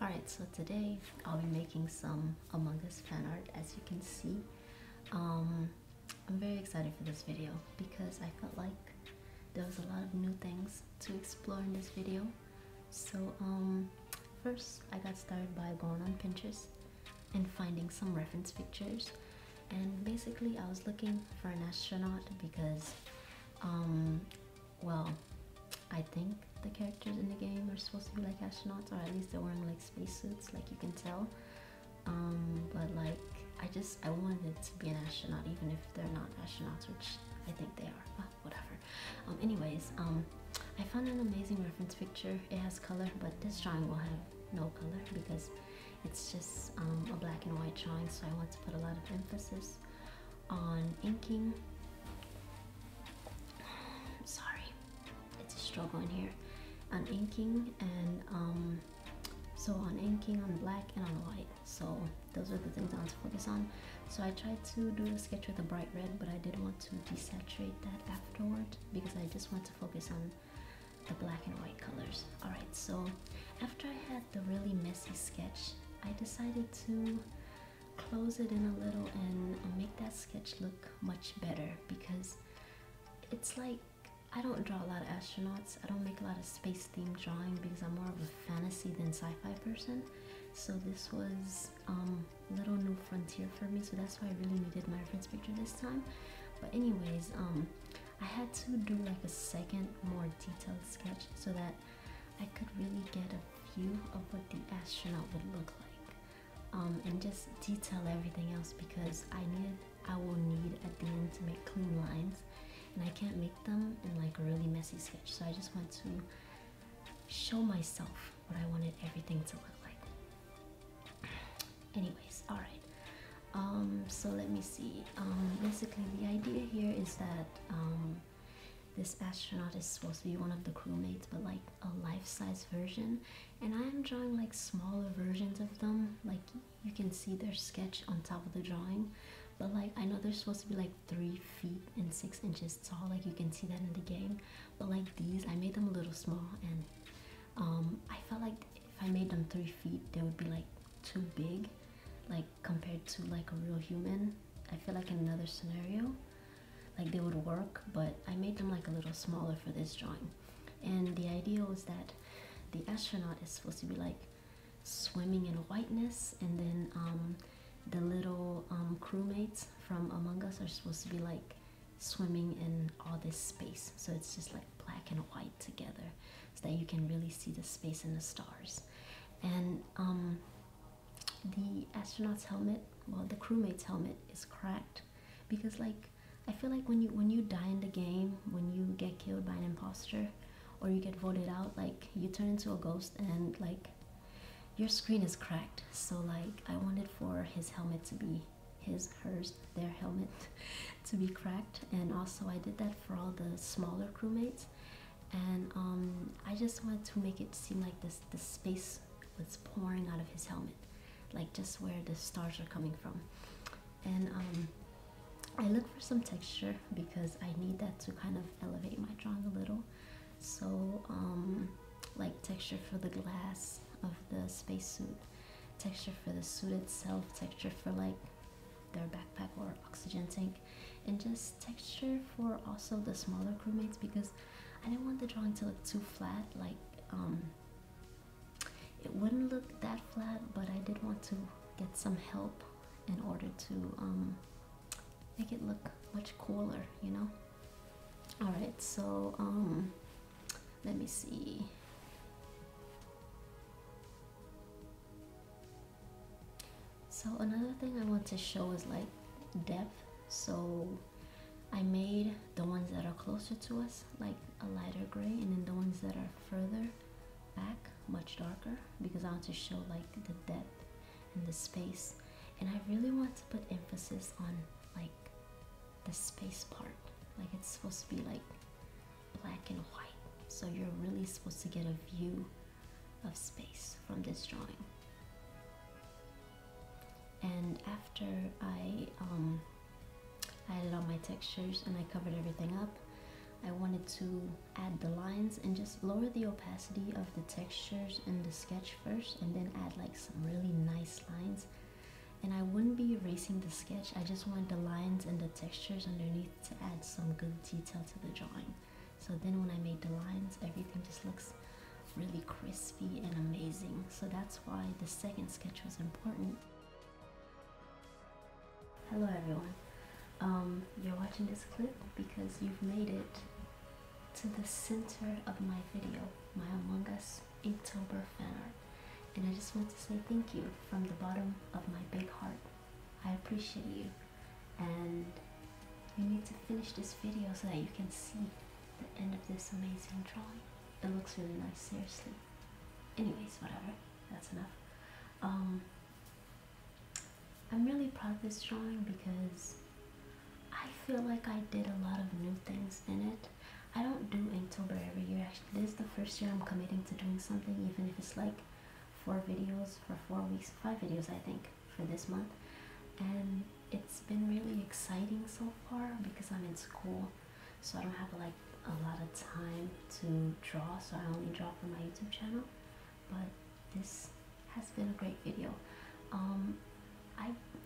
Alright, so today I'll be making some Among Us fan art, as you can see. I'm very excited for this video because I felt like there was a lot of new things to explore in this video. So first I got started by going on Pinterest and finding some reference pictures, and basically I was looking for an astronaut because well, I think the characters in the game are supposed to be like astronauts, or at least they're wearing like spacesuits, like you can tell. But like I wanted it to be an astronaut, even if they're not astronauts, which I think they are, but whatever. Anyways, I found an amazing reference picture. It has color, but this drawing will have no color because it's just a black and white drawing, so I want to put a lot of emphasis on inking. Sorry, it's a struggle in here. On inking, and on black and on white. So those are the things I want to focus on. So I tried to do the sketch with a bright red, but I did want to desaturate that afterward because I just want to focus on the black and white colors. Alright, so after I had the really messy sketch, I decided to close it in a little and make that sketch look much better, because it's like I don't draw a lot of astronauts, I don't make a lot of space themed drawing because I'm more of a fantasy than sci-fi person. So this was a little new frontier for me, so that's why I really needed my reference picture this time. But anyways, I had to do like a second more detailed sketch so that I could really get a view of what the astronaut would look like, and just detail everything else, because I will need at the end to make clean lines, and I can't make them in like a really messy sketch. So I just want to show myself what I wanted everything to look like. Anyways, alright. So let me see. Basically the idea here is that this astronaut is supposed to be one of the crewmates, but like a life-size version, and I am drawing like smaller versions of them. Like you can see their sketch on top of the drawing, but like I know they're supposed to be like 3 feet and 6 inches tall, like you can see that in the game, but like these I made them a little small, and I felt like if I made them 3 feet they would be like too big, like compared to like a real human. I feel like in another scenario like they would work, but I made them like a little smaller for this drawing. And the idea was that the astronaut is supposed to be like swimming in whiteness, and then the little crewmates from Among Us are supposed to be like swimming in all this space, so it's just like black and white together so that you can really see the space and the stars. And the astronaut's helmet, well, the crewmate's helmet is cracked because like I feel like when you die in the game, when you get killed by an imposter or you get voted out, like you turn into a ghost and like your screen is cracked. So like I wanted for his helmet to be their helmet to be cracked, and also I did that for all the smaller crewmates. And I just wanted to make it seem like the space was pouring out of his helmet, like just where the stars are coming from. And I look for some texture because I need that to kind of elevate my drawing a little. So like texture for the glass of the spacesuit, texture for the suit itself, texture for like their backpack or oxygen tank, and just texture for also the smaller crewmates because I didn't want the drawing to look too flat. Like it wouldn't look that flat, but I did want to get some help in order to make it look much cooler, you know. All right, so let me see. So another thing I want to show is like depth. So I made the ones that are closer to us like a lighter gray, and then the ones that are further back much darker, because I want to show like the depth and the space, and I really want to put emphasis on like the space part. Like it's supposed to be like black and white, so you're really supposed to get a view of space from this drawing. And after I added all my textures and I covered everything up, I wanted to add the lines and just lower the opacity of the textures in the sketch first and then add like some really nice lines. And I wouldn't be erasing the sketch, I just wanted the lines and the textures underneath to add some good detail to the drawing. So then when I made the lines, everything just looks really crispy and amazing. So that's why the second sketch was important. Hello everyone. You're watching this clip because you've made it to the center of my video, my Among Us Inktober fanart. And I just want to say thank you from the bottom of my big heart. I appreciate you. And you need to finish this video so that you can see the end of this amazing drawing. It looks really nice, seriously. Anyways, whatever, that's enough. I'm really proud of this drawing because I feel like I did a lot of new things in it. I don't do Inktober every year. Actually, this is the first year I'm committing to doing something, even if it's like 4 videos for 4 weeks, 5 videos I think for this month. And it's been really exciting so far because I'm in school, so I don't have like a lot of time to draw, so I only draw for my YouTube channel. But this has been a great video.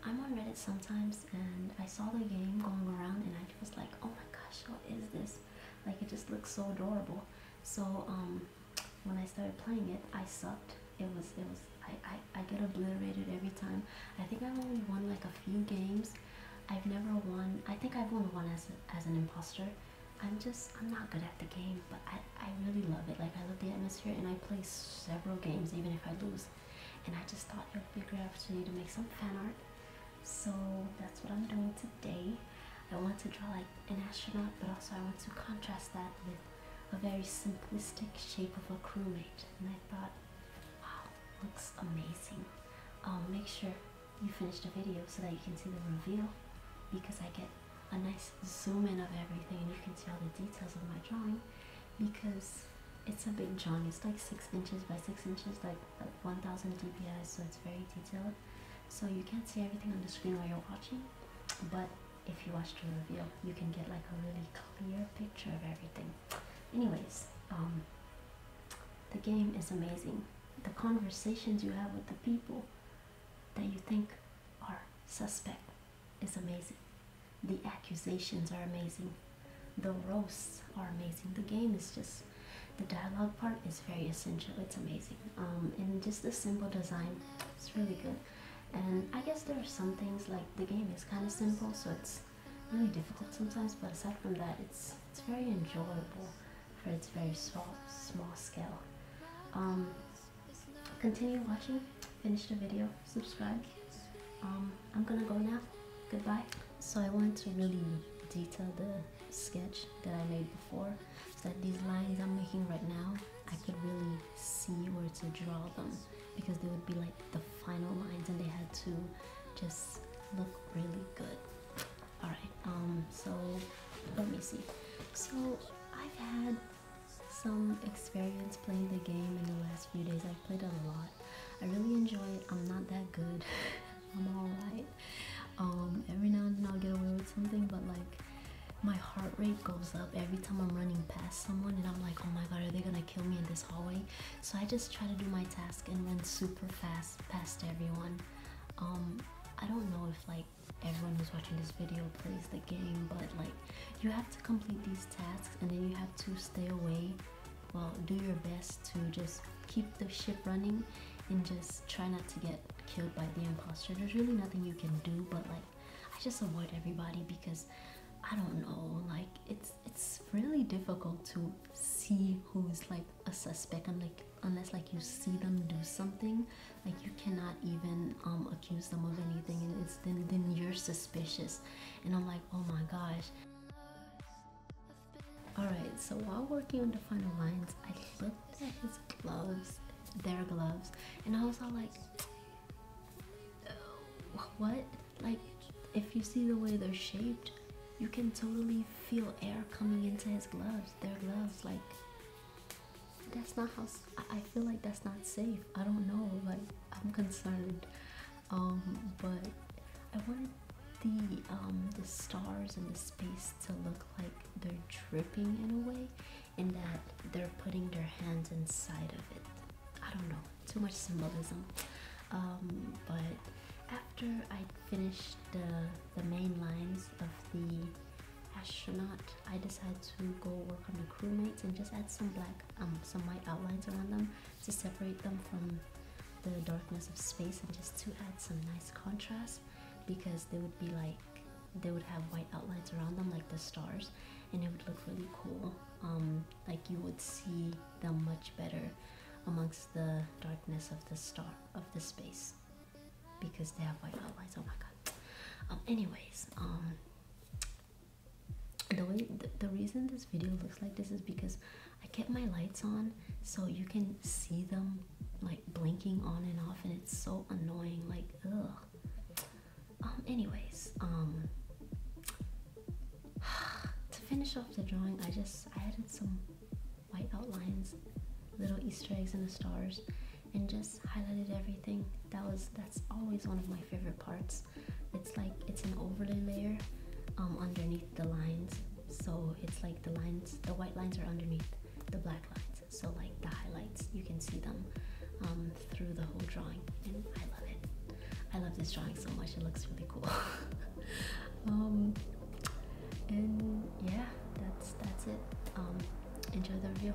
I'm on Reddit sometimes, and I saw the game going around and I was like, oh my gosh, what is this? Like, it just looks so adorable. So when I started playing it, I sucked. I get obliterated every time. I think I've only won like a few games. I've never won. I think I've only won as an imposter. I'm not good at the game, but I really love it. Like, I love the atmosphere, and I play several games even if I lose. And I just thought it would be a great opportunity to make some fan art. So that's what I'm doing today. I want to draw like an astronaut, but also I want to contrast that with a very simplistic shape of a crewmate. And I thought, wow, looks amazing. Make sure you finish the video so that you can see the reveal, because I get a nice zoom in of everything and you can see all the details of my drawing, because it's a big drawing. It's like 6 inches by 6 inches, like 1000 dpi, so it's very detailed. So you can't see everything on the screen while you're watching, but if you watch the reveal, you can get like a really clear picture of everything. Anyways, the game is amazing. The conversations you have with the people that you think are suspect is amazing. The accusations are amazing. The roasts are amazing. The game is just, the dialogue part is very essential. It's amazing. And just the simple design, it's really good. And I guess there are some things, like the game is kind of simple, so it's really difficult sometimes, but aside from that, it's very enjoyable for its very small scale. Continue watching, finish the video, subscribe. I'm gonna go now. Goodbye. So I wanted to really detail the sketch that I made before, so that these lines I'm making right now, I could really see where to draw them, because they would be like the final lines and they had to just look really good. Alright, so let me see. So I've had some experience playing the game in the last few days. I've played it a lot. I really enjoy it. I'm not that good. I'm alright. Every now and then I'll get away with something, but like my heart rate goes up every time I'm running past someone and I'm like, oh my god, are they gonna kill me in this hallway? So I just try to do my task and run super fast past everyone. I don't know if like everyone who's watching this video plays the game, but like you have to complete these tasks and then you have to stay away. Well, do your best to just keep the ship running and just try not to get killed by the imposter. There's really nothing you can do, but like I just avoid everybody because I don't know, like it's really difficult to see who's like a suspect, and like unless like you see them do something, like you cannot even accuse them of anything, and it's then you're suspicious, and I'm like, oh my gosh. Alright, so while working on the final lines, I looked at his gloves, their gloves, and I was all like, what? Like, if you see the way they're shaped, you can totally feel air coming into his gloves, their gloves. Like, that's not how, I feel like that's not safe. I don't know, like, I'm concerned. But I wanted the stars in the space to look like they're dripping in a way, and that they're putting their hands inside of it. I don't know, too much symbolism. But after I finished the main lines of the astronaut, I decided to go work on the crewmates and just add some black, some white outlines around them to separate them from the darkness of space, and just to add some nice contrast, because they would be like, they would have white outlines around them like the stars, and it would look really cool. Like you would see them much better amongst the darkness of the star of the space, because they have white outlines. Oh my god. Anyways, the reason this video looks like this is because I kept my lights on, so you can see them like blinking on and off, and it's so annoying, like ugh. Anyways, to finish off the drawing, I added some white outlines, little Easter eggs in the stars, and just highlighted everything. That's always one of my favorite parts. It's like it's an overlay layer underneath the lines, so it's like the white lines are underneath the black lines, so like the highlights, you can see them through the whole drawing, and I love it. I love this drawing so much, it looks really cool. And yeah, that's it. Enjoy the video.